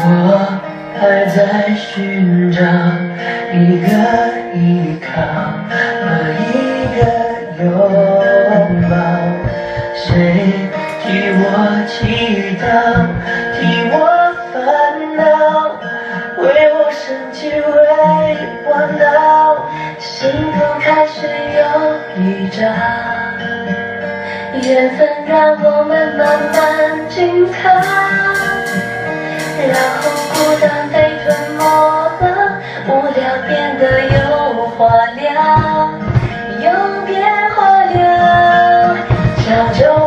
我还在寻找一个依靠和一个拥抱，谁替我祈祷，替我烦恼，为我生气，为我恼，心痛开始有一招。 缘分让我们慢慢静靠，然后孤单被吞没了，无聊变得有话聊，有变化了，想着我。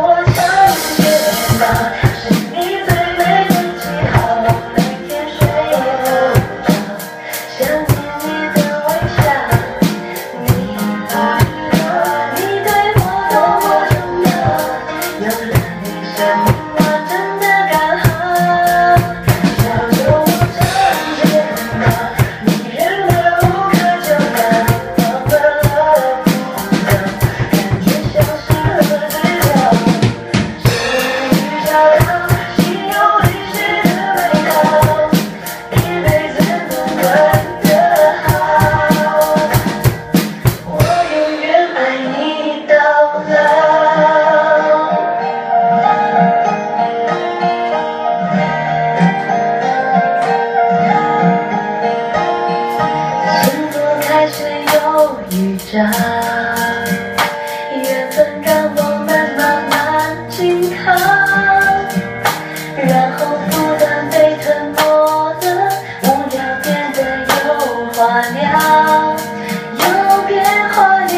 缘分让我们慢慢静靠，然后孤单被吞没了，无聊变得有话聊，有变化了。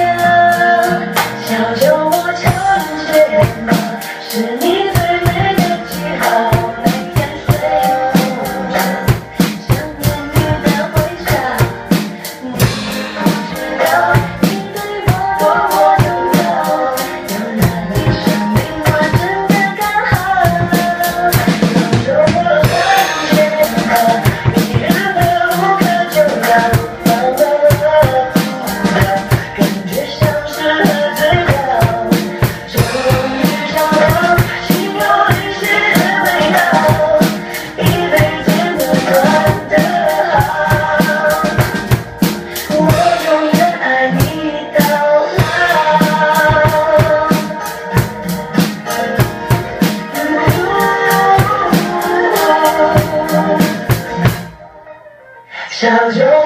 小酒窝长睫毛，是你最美的记号。每天睡不着，想念你的微笑，你不知道。 Sounds right.